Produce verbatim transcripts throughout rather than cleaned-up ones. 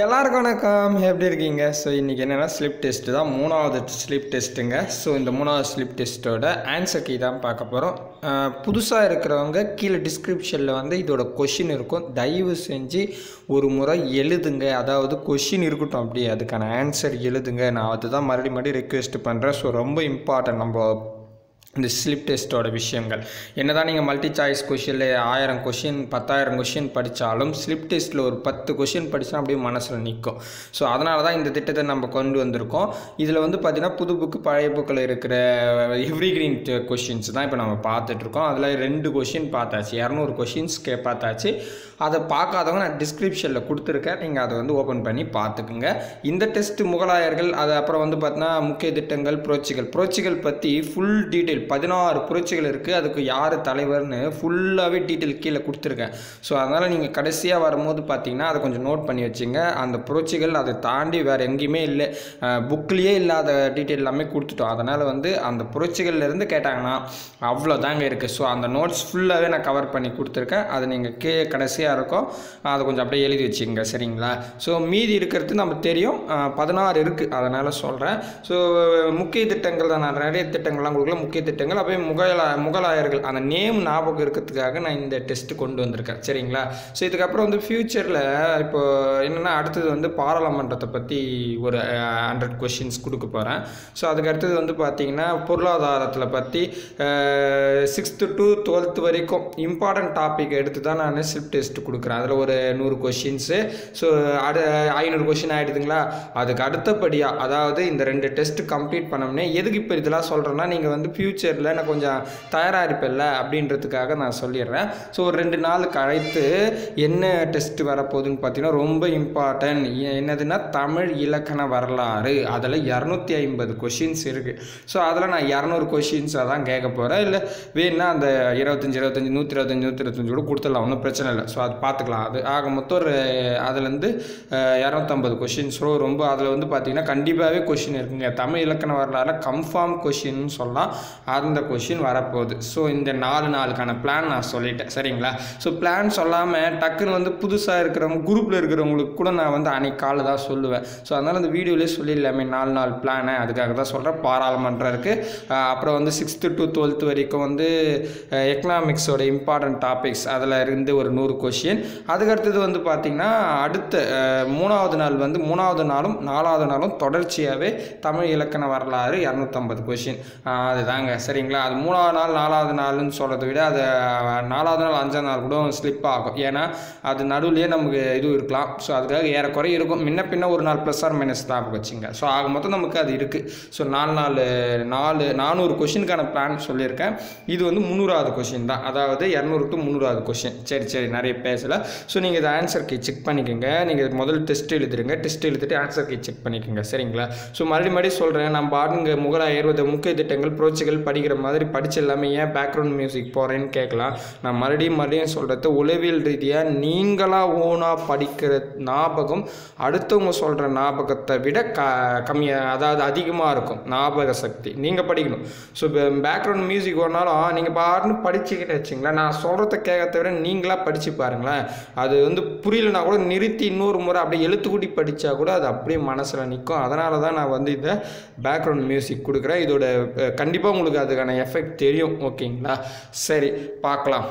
எல்லாருக்கும் வணக்கம், எப்படி இருக்கீங்க? ஸோ இன்றைக்கி என்னென்னா ஸ்லிப் டெஸ்ட்டு தான், மூணாவது ஸ்லிப் டெஸ்ட்டுங்க. ஸோ இந்த மூணாவது ஸ்லிப் டெஸ்ட்டோட ஆன்சர் கீ தான் பார்க்க போகிறோம். புதுசாக இருக்கிறவங்க கீழே டிஸ்கிரிப்ஷனில் வந்து இதோட கொஷின் இருக்கும், தயவு செஞ்சு ஒரு முறை எழுதுங்க. அதாவது கொஷின் இருக்கட்டும், அப்படி அதுக்கான ஆன்சர் எழுதுங்க. நான் அதுதான் மறுபடியும் மறுபடியும் ரெக்வெஸ்ட் பண்ணுறேன். ஸோ ரொம்ப இம்பார்ட்டன்ட் நம்ம இந்த ஸ்லிப் டெஸ்ட்டோட விஷயங்கள். என்ன தான் நீங்கள் மல்டி சாய்ஸ் கொஷினில் ஆயிரம் கொஷின் பத்தாயிரம் கொஷின் படித்தாலும் ஸ்லிப் டெஸ்ட்டில் ஒரு பத்து கொஷின் படித்தா அப்படியே மனசில் நிற்கும். ஸோ அதனால தான் இந்த திட்டத்தை நம்ம கொண்டு வந்திருக்கோம். இதில் வந்து பார்த்திங்கன்னா புது புக்கு பழைய புக்கில் இருக்கிற எவ்ரி கிரீன் கொஷின்ஸ் தான் இப்போ நம்ம பார்த்துட்ருக்கோம். அதில் ரெண்டு கொஷின் பார்த்தாச்சு, இரநூறு கொஷின்ஸ் கே பார்த்தாச்சு. அதை பார்க்காதவங்க நான் டிஸ்கிரிப்ஷனில் கொடுத்துருக்கேன், நீங்கள் அதை வந்து ஓப்பன் பண்ணி பார்த்துக்குங்க. இந்த டெஸ்ட்டு முகலாயர்கள், அது அப்புறம் வந்து பார்த்திங்கன்னா முக்கிய திட்டங்கள், புரட்சிகள் புரட்சிகள் பற்றி ஃபுல் டீட்டெயில் பதினாறு புரட்சிகள் இருக்குது, அதுக்கு யார் தலைவர்னு ஃபுல்லாகவே டீட்டெயில் கீழே கொடுத்துருக்கேன். ஸோ அதனால் நீங்கள் கடைசியாக வரும்போது பார்த்தீங்கன்னா அதை கொஞ்சம் நோட் பண்ணி வச்சுங்க. அந்த புரட்சிகள் அதை தாண்டி வேறு எங்கேயுமே இல்லை, புக்லேயே இல்லாத டீட்டெயில் எல்லாமே கொடுத்துட்டோம். அதனால் வந்து அந்த புரட்சிகள்லேருந்து கேட்டாங்கன்னா அவ்வளோதாங்க இருக்குது. ஸோ அந்த நோட்ஸ் ஃபுல்லாகவே நான் கவர் பண்ணி கொடுத்துருக்கேன், அதை நீங்கள் கே கடைசியாக இருக்கும், அதை கொஞ்சம் அப்படியே எழுதி வச்சுங்க, சரிங்களா? ஸோ மீதி இருக்கிறது நம்ம தெரியும், பதினாறு இருக்குது, அதனால் சொல்கிறேன். ஸோ முக்கிய திட்டங்கள் தான், நான் நிறைய திட்டங்கள்லாம் கொடுக்கல, முக்கிய திட்டங்கள். அப்போ முகலா முகலாயர்கள் அந்த நேம் ஞாபகம் இருக்கிறதுக்காக நான் இந்த டெஸ்ட்டு கொண்டு வந்திருக்கேன், சரிங்களா? ஸோ இதுக்கப்புறம் வந்து ஃப்யூச்சரில் இப்போ என்னென்னா அடுத்தது வந்து பாராளுமன்றத்தை பற்றி ஒரு ஹண்ட்ரட் கொஷின்ஸ் கொடுக்க போகிறேன். ஸோ அதுக்கு அடுத்தது வந்து பார்த்திங்கன்னா பொருளாதாரத்தில் பற்றி சிக்ஸ்த்து டு டுவெல்த்து வரைக்கும் இம்பார்ட்டன்ட் டாபிக் எடுத்து தான் நான் ஸ்லிப் டெஸ்ட்டு கொடுக்குறேன். அதில் ஒரு நூறு கொஷின்ஸு. ஸோ அடு ஐநூறு கொஷின் ஆகிடுதுங்களா? அதுக்கு அடுத்தபடியாக, அதாவது இந்த ரெண்டு டெஸ்ட்டு கம்ப்ளீட் பண்ணோம்னே, எதுக்கு இப்போ இதெல்லாம் சொல்கிறேன்னா நீங்கள் வந்து ஃப்யூச்சர் ஃபியூச்சரில் நான் கொஞ்சம் தயாராக இருப்பேன்ல அப்படின்றதுக்காக நான் சொல்லிடுறேன். ஸோ ஒரு ரெண்டு நாள் கழித்து என்ன டெஸ்ட்டு வரப்போகுதுன்னு பார்த்தீங்கன்னா ரொம்ப இம்பார்ட்டன்ட். என்னதுன்னா தமிழ் இலக்கண வரலாறு. அதில் இரநூத்தி ஐம்பது கொஷின்ஸ் இருக்குது. ஸோ அதில் நான் இரநூறு கொஷின்ஸாக தான் கேட்க போகிறேன். இல்லை வேணுன்னா அந்த இருபத்தஞ்சி இருபத்தஞ்சி நூற்றி இருபத்தஞ்சி நூற்றி இருபத்தஞ்சி கூட கொடுத்துடலாம், ஒன்றும் பிரச்சனை இல்லை. ஸோ அது பார்த்துக்கலாம். அது ஆக மொத்தம் ஒரு அதுலேருந்து இரநூத்தம்பது கொஷின்ஸ். ஸோ ரொம்ப அதில் வந்து பார்த்திங்கன்னா கண்டிப்பாகவே கொஷின் இருக்குங்க. தமிழ் இலக்கண வரலாறு கன்ஃபார்ம் கொஷின்னு சொல்லலாம், அந்த கொஷின் வரப்போகுது. ஸோ இந்த நாலு நாளுக்கான பிளான் நான் சொல்லிட்டேன், சரிங்களா? ஸோ பிளான் சொல்லாமல் டக்குன்னு வந்து புதுசாக இருக்கிறவங்க குரூப்பில் இருக்கிறவங்களுக்கு கூட நான் வந்து அன்னைக்கு காலை தான் சொல்லுவேன். ஸோ அதனால் அந்த வீடியோலேயே சொல்லிடலாமே நாலு நாள் பிளானை, அதுக்காக தான் சொல்கிறேன். பாராளுமன்றம் இருக்குது, அப்புறம் வந்து சிக்ஸ்த்து டு டுவெல்த்து வரைக்கும் வந்து எக்கனாமிக்ஸோட இம்பார்ட்டன்ட் டாபிக்ஸ், அதில் இருந்து ஒரு நூறு கொஷின். அதுக்கடுத்தது வந்து பார்த்திங்கன்னா அடுத்த மூணாவது நாள் வந்து மூணாவது நாளும் நாலாவது நாளும் தொடர்ச்சியாகவே தமிழ் இலக்கண வரலாறு இரநூத்தம்பது கொஷின், அதுதாங்க, சரிங்களா? அது மூணாவது நாள் நாலாவது நாள்னு சொல்கிறத விட அது நாலாவது நாள் அஞ்சாவது நாள் கூட ஸ்லிப் ஆகும். ஏன்னா அது நடுவிலே நமக்கு இதுவும் இருக்கலாம். ஸோ அதுக்காக ஏறக்குறைய இருக்கும், முன்ன பின்ன ஒரு நாள் ப்ளஸ் ஆர் மைனஸ் தான் வச்சுங்க. ஸோ ஆக மொத்தம் நமக்கு அது இருக்குது. ஸோ நாலு நாலு நாலு நானூறு கொஷினுக்கான பிளான் சொல்லியிருக்கேன். இது வந்து முந்நூறாவது கொஷின் தான், அதாவது இரநூறு டு முந்நூறாவது கொஷின். சரி சரி நிறைய பேசலை. ஸோ நீங்கள் இதை ஆன்சர் கீ செக் பண்ணிக்கோங்க. நீங்கள் முதல் டெஸ்ட் எழுதிருங்க, டெஸ்ட் எழுதிட்டு ஆன்சர் கீ செக் பண்ணிக்கோங்க, சரிங்களா? ஸோ மறுபடியும் மறுபடியும் சொல்கிறேன், நம்ம பாருங்க முகலாயர் முக்கிய திட்டங்கள் புரட்சிகள் படிக்கிற மாதிரி படிச்சு எல்லாமே ஏன் பேக்ரவுண்ட் மியூசிக் போகிறேன்னு கேட்கலாம். நான் மறுபடியும் மறுபடியும் சொல்கிறது, உளவியல் ரீதியாக நீங்களாக ஓனாக படிக்கிற ஞாபகம் அடுத்தவங்க சொல்கிற ஞாபகத்தை விட க கம்மியாக அதாவது அதிகமாக இருக்கும் ஞாபக சக்தி, நீங்கள் படிக்கணும். ஸோ இப்போ பேக்ரவுண்ட் மியூசிக் ஒன்றாலும் நீங்கள் பாருன்னு படிச்சுக்கிட்டே வச்சிங்களேன், நான் சொல்கிறத கேட்கறத விட நீங்களாக படித்து பாருங்களேன். அது வந்து புரியலனா கூட நிறுத்தி இன்னொரு முறை அப்படியே எழுத்துக்கூட்டி படித்தா கூட அது அப்படியே மனசில் நிற்கும். அதனால தான் நான் வந்து இதை பேக்ரவுண்ட் மியூசிக் கொடுக்குறேன். இதோட கண்டிப்பாக உங்களுக்கு அதுக்கான எஃபெக்ட் தெரியும், ஓகேங்களா? சரி பார்க்கலாம்.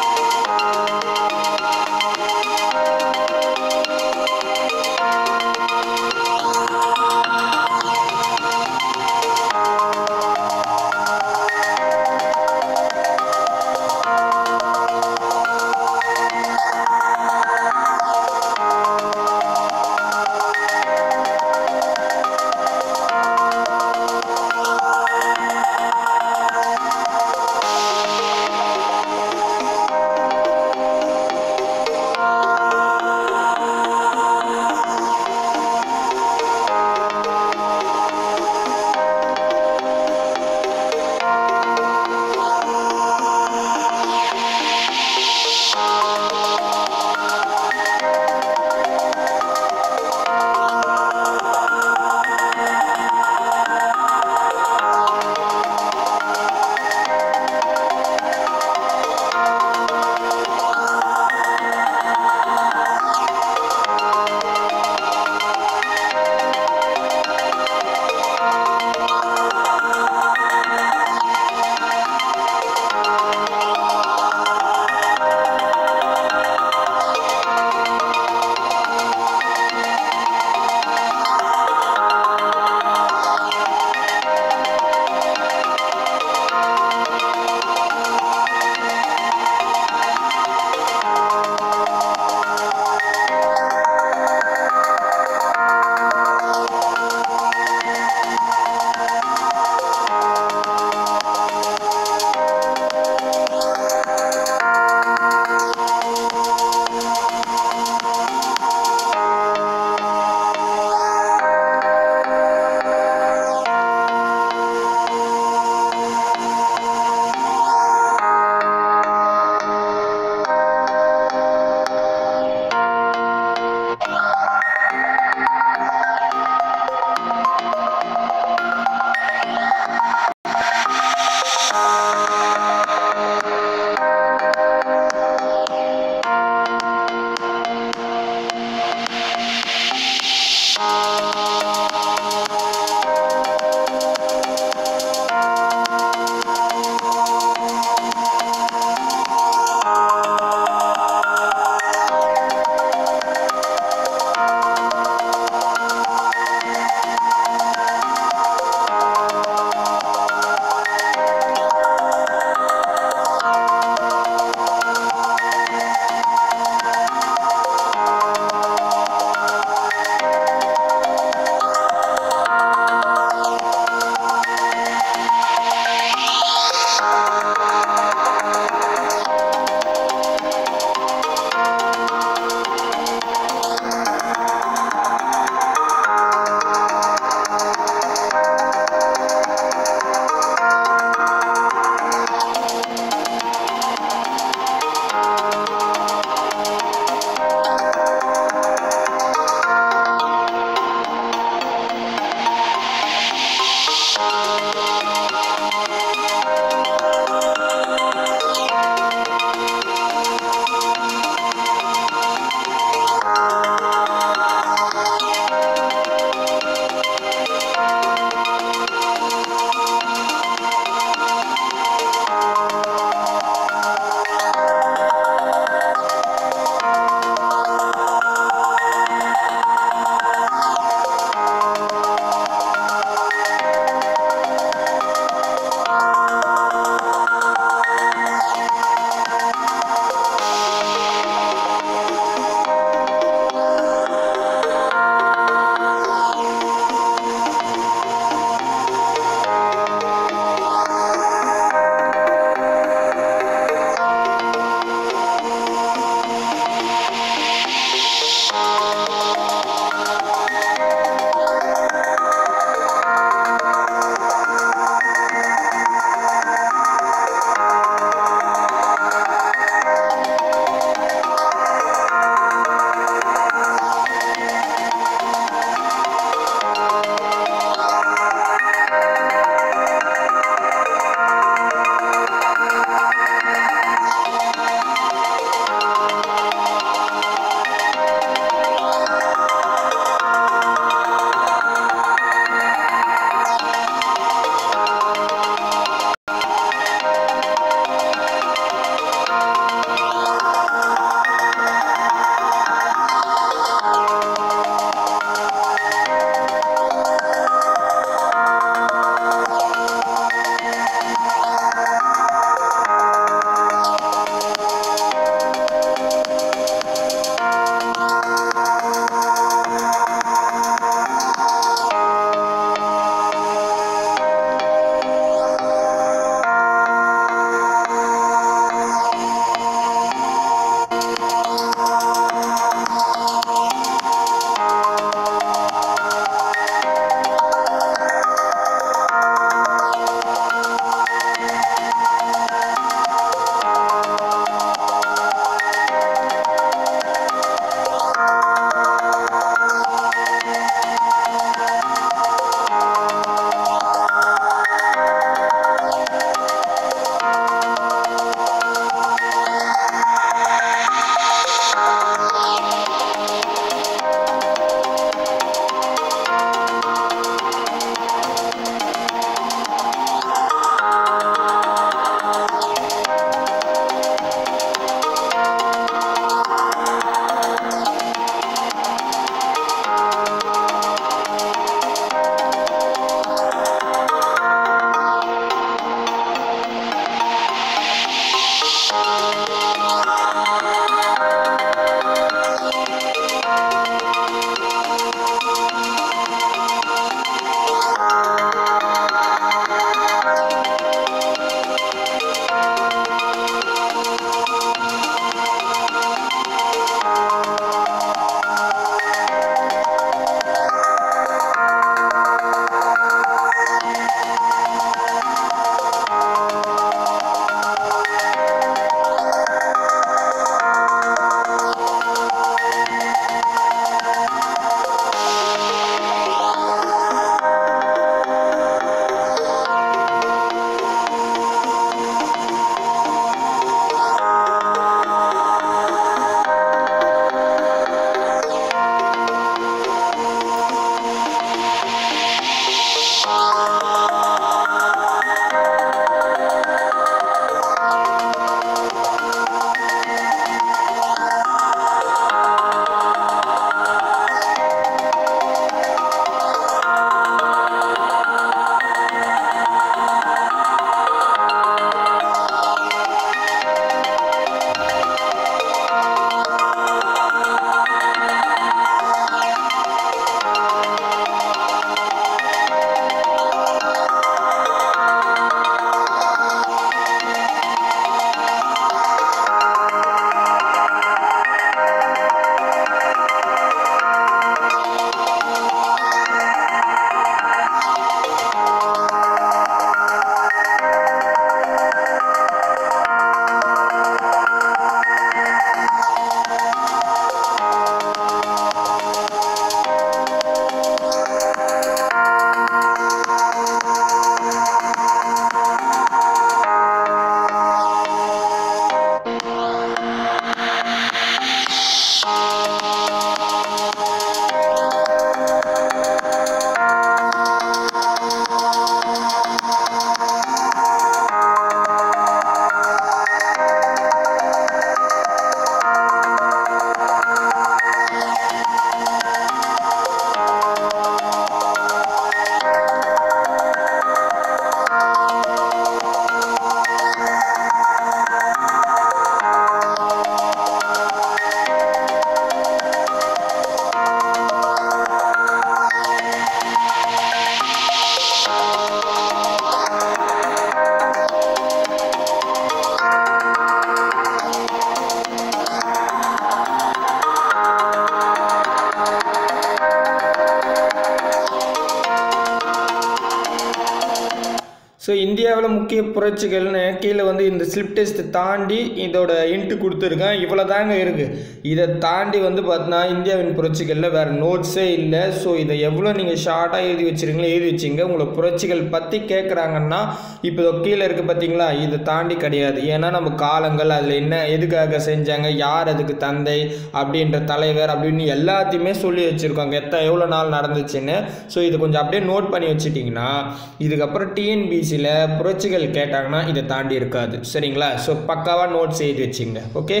So, India will mukia Purachikal Kila on the slip test Tandi in the into Kuturga, Ivaladanga Irg. Either Tandi on the Patna, India in Purachikala where notes say less, so either Yavulaning a shata which ringly chingam will Purachikal Pati Kakrangana, Ipokila Patingla, either Tandi Kadia, Yanam Kalangala, Lena, Edgaga Senjanga, Yar at the Tande, Abdi and Talever, Abduni, Yella, Timesuli, Chirkangeta, Yolanal Naranchene, so either Punjab note Panio Chitina, either T N B C. சில புரட்சிகள் கேட்டாங்கன்னா இத தாண்டி இருக்காது சரிங்களா so பக்காவா note செய்து வெச்சிங்க okay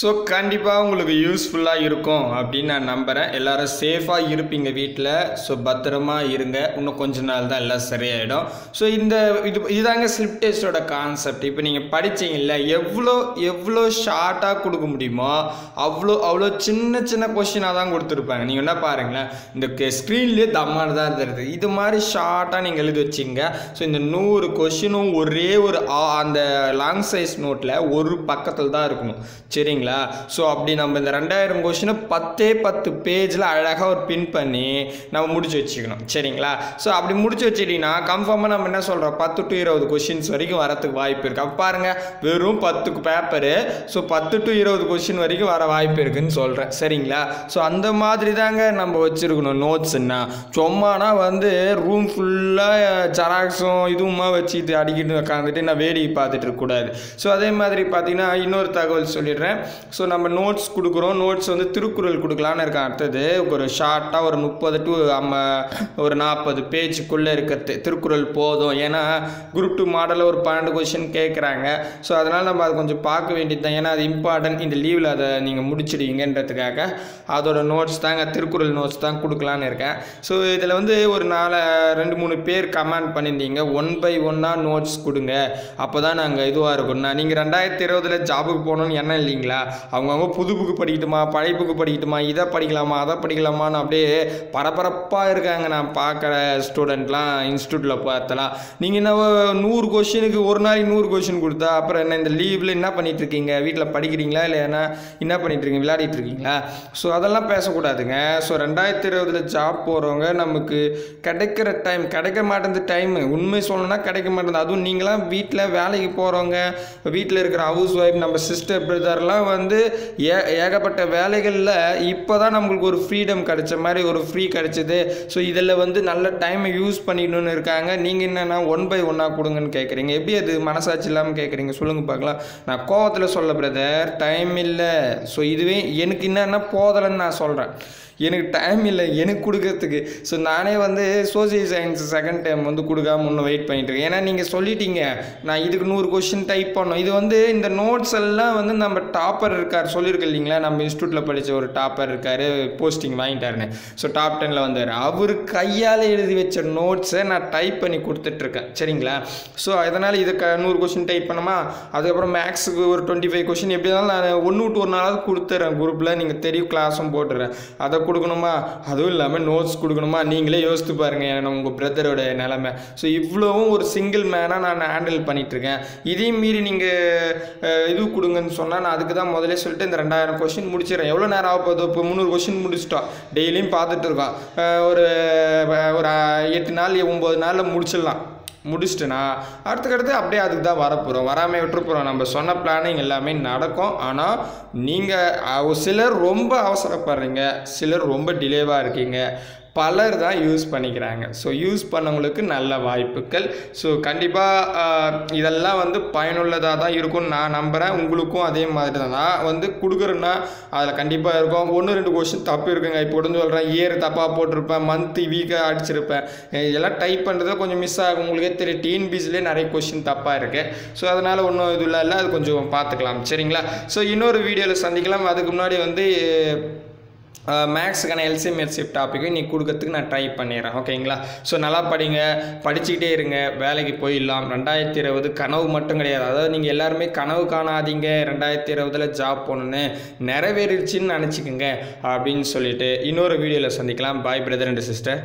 So கண்டிப்பா உங்களுக்கு யூஸ்புல்லா இருக்கும் அப்படி நான் நம்பறேன் எல்லாரும் சேஃபா இருப்பீங்க வீட்ல சோ பத்திரமா இருங்க இன்னும் கொஞ்ச நாள் தான் எல்லாம் சரியாயிடும் சோ இந்த இதுதாங்க ஸ்லிப் டெஸ்டோட கான்செப்ட் இப்போ நீங்க படிச்சீங்க இல்ல எவ்ளோ எவ்ளோ ஷார்ட்டா கொடுக்க முடியுமா அவ்ளோ அவ்ளோ சின்ன சின்ன क्वेश्चनா தான் கொடுத்திருப்பாங்க நீங்க என்ன பாருங்க இந்த ஸ்கிரீன்லயே தம்மானதா இருக்குது இது மாதிரி ஷார்ட்டா நீங்க எழுதி வச்சீங்க சோ இந்த நூறு क्वेश्चनும் ஒரே ஒரு அந்த லாங் சைஸ் நோட்ல ஒரு பக்கத்துல தான் இருக்கும் சரிங்களா So, அப்படி நம்ம இந்த two thousand question ten ten பேஜ்ல அழகா ஒரு பின் பண்ணி நாம முடிச்சு வெச்சிக்கணும் சரிங்களா சோ அப்படி முடிச்சு வெச்சிட்டீனா கன்ஃபார்மா நம்ம என்ன சொல்றோம் ten to twenty क्वेश्चंस வரைக்கும் வரதுக்கு வாய்ப்பு இருக்கு அப்ப பாருங்க வெறும் ten க்கு paper so ten to twenty question வரைக்கும் வர வாய்ப்பு இருக்குன்னு சொல்றேன் சரிங்களா சோ அந்த மாதிரி தாங்க நம்ம வச்சிருக்கணும் நோட்ஸ்னா சும்மானா வந்து ரூம் ஃபுல்லா ஜெராக்ஸும் இதுமா வச்சிட்டு அடிக்கிட்டு உட்கார்ந்துட்டு நான் வேடி பார்த்துட்டு இருக்க கூடாது சோ அதே மாதிரி பாத்தீனா இன்னொரு தகவல் சொல்லிடுறேன் So நம்ம notes குடுக்குறோம் notes வந்து திருக்குறள் குடுக்கலாம்னு இருக்க அடுத்து ஒரு ஷார்ட்டா ஒரு முப்பது to ஒரு நாற்பது பேஜ் குள்ள இருக்கிறது திருக்குறள் போதும் ஏனா group two மாடல்ல ஒரு twelve क्वेश्चन கேக்குறாங்க சோ அதனால நம்ம அது கொஞ்சம் பார்க்க வேண்டியதுதான் ஏனா அது இம்பார்ட்டன்ட் இந்த லீவ்ல அத நீங்க முடிச்சிடுவீங்கன்றதுக்காக அதோட நோட்ஸ் தாங்க திருக்குறள் நோட்ஸ் தான் குடுக்கலாம்னு இருக்கேன் சோ இதல வந்து ஒரு நாலு ரெண்டு மூணு பேர் கமெண்ட் பண்ணிருந்தீங்க one by one ஆ நோட்ஸ் குடுங்க அப்பதான் நாங்க இதுவா இருக்கும்னா நீங்க twenty twenty ல ஜாபுக்கு போறணும் என்ன இல்லீங்களா அவங்கவங்க புது புக்கு படிக்கட்டுமா பழைய புக்கு படிக்கட்டுமா இத படிக்கலாமா அத படிக்கலாமான்னு அப்படியே பரபரப்பா இருக்காங்க நான் பார்க்கற ஸ்டூடண்ட்லாம் இன்ஸ்டிட்யூட்ல பார்த்தலாம் நீங்க என்ன one hundred क्वेश्चनக்கு ஒரு நாளைக்கு one hundred क्वेश्चन கொடுத்தா அப்புறம் என்ன இந்த லீவ்ல என்ன பண்ணிட்டு இருக்கீங்க வீட்ல படிக்கிறீங்களா இல்ல என்ன பண்ணிட்டு இருக்கீங்க விளையாடிட்டு இருக்கீங்களா சோ அதெல்லாம் பேச கூடாதுங்க சோ twenty twenty ல ஜாப் போறவங்க நமக்கு கிடைக்கிற டைம் கிடைக்க மாட்டேங்குது டைம் உண்மை சொல்லணும்னா கிடைக்க மாட்டேங்குது அது நீங்களா வீட்ல வேலைக்கு போறவங்க வீட்ல இருக்கிற ஹவுஸ் வைஃப் நம்ம சிஸ்டர் பிரதர்லாம் வந்து ஏகப்பட்ட வேலைகள்ல இப்போதான் நமக்கு ஒரு ஃப்ரீடம் கிடைச்ச மாதிரி ஒரு ஃப்ரீ கிடைச்சது சோ இதல்ல வந்து நல்ல டைம் யூஸ் பண்ணிடணும் இருக்காங்க நீங்க என்னன்னா one by one ஆ கொடுங்கன்னு கேக்குறீங்க எப்படி அது மனசாட்சி இல்லாம கேக்குறீங்க சொல்லுங்க பார்க்கலாம் நான் கோவத்துல சொல்ல பிரதர் டைம் இல்ல சோ இதுவே எனக்கு என்னன்னா போதலன்னு நான் சொல்றேன் எனக்கு டைம் இல்ல எனக்கு குடுக்கிறதுக்கு சோ நானே வந்து சோசியல் சயின்ஸ் செகண்ட் டைம் வந்து குடுகாம இன்னும் வெயிட் பண்ணிட்டு இருக்கேன் ஏனா நீங்க சொல்லிட்டீங்க நான் இதுக்கு one hundred क्वेश्चन டைப் பண்ணனும் இது வந்து இந்த நோட்ஸ் எல்லாம் வந்து நம்ம டாப்பர் இருக்கார் சொல்லிருக்கீங்களா நம்ம இன்ஸ்டிட்யூட்ல படிச்ச ஒரு டாப்பர் இருக்காரு போஸ்டிங் வாங்கிட்டாருனே சோ டாப் ten ல வந்தாரு அவர் கையால எழுதி வெச்ச நோட்ஸை நான் டைப் பண்ணி கொடுத்துட்டு இருக்கேன் சரிங்களா சோ அதனால இதுக்கு one hundred क्वेश्चन டைப் பண்ணமா அதுக்கு அப்புறம் மேக்ஸ்க்கு ஒரு twenty-five क्वेश्चन எப்படினாலும் நான் one to one நாளாவது கொடுத்துறேன் குரூப்ல நீங்க தெரியும் கிளாஸும் போடுறேன் அத குடுக்கணுமா அதுவும் இல்லாம நோட்ஸ் குடுக்கணுமா நீங்களே யோசிச்சு பாருங்க நம்ம பிரதரோட நிலைமை சோ இவ்ளோவும் ஒரு சிங்கிள் மேனா நான் ஹேண்டில் பண்ணிட்டு இருக்கேன் இதே மீறி நீங்க இது குடுங்கன்னு சொன்னா நான் அதுக்கு தான் முதல்ல சொல்லிட்டு இந்த two thousand क्वेश्चन முடிச்சிரேன் எவ்வளவு நேரம் ஆகுது இப்போ three hundred क्वेश्चन முடிச்சிட்டோம் டெய்லியும் பார்த்துட்டு இருக்கோம் ஒரு ஒரு eight நாள் nine நாள்ல முடிச்சிடலாம் முடிச்சிட்டனா அடுத்து அடுத்து அப்படியே அதுக்கு தான் வரப்புறோம் வராம விட்டுறோம் நம்ம சொன்ன பிளானிங் எல்லாமே நடக்கும் ஆனா நீங்க சிலர் ரொம்ப அவசரப்படுறீங்க சிலர் ரொம்ப டிலேவா இருக்கீங்க பலர் தான் யூஸ் பண்ணிக்கறாங்க சோ யூஸ் பண்ணவங்களுக்கு நல்ல வாய்ப்புகள் சோ கண்டிப்பா இதெல்லாம் வந்து பயனுள்ளதா தான் இருக்கும் நான் நம்பறேன் உங்களுக்கும் அதே மாதிரி தான் வந்து குடுக்குறேன்னா அதுல கண்டிப்பா இருக்கும் ஒன்னு ரெண்டு क्वेश्चन தப்பு இருக்குங்க இப்போ வந்து சொல்றேன் இயர் தப்பா போட்டுருப்பேன் मंथ வீக்கா அடிச்சிருப்பேன் இதெல்லாம் டைப் பண்றது கொஞ்சம் மிஸ் ஆகும் உங்களுக்கு தெரியும் டீன் பீஸ்லயே நிறைய क्वेश्चन தப்பா இருக்கு சோ அதனால ஒண்ணு இது இல்ல அது கொஞ்சம் பாத்துக்கலாம் சரிங்களா சோ இன்னொரு வீடியோல சந்திக்கலாம் அதுக்கு முன்னாடி வந்து Max and L C M L C M topic you can try it okay so nalla padinga padichite irunga velaiku poi illam twenty twenty kanavu mattum kedaiyadhu adha neenga ellarume kanavu kaanadinga twenty twenty la job ponnu nereverichinu nenichukeenga appdin sollite innoru video la sandikalam bye brother and sister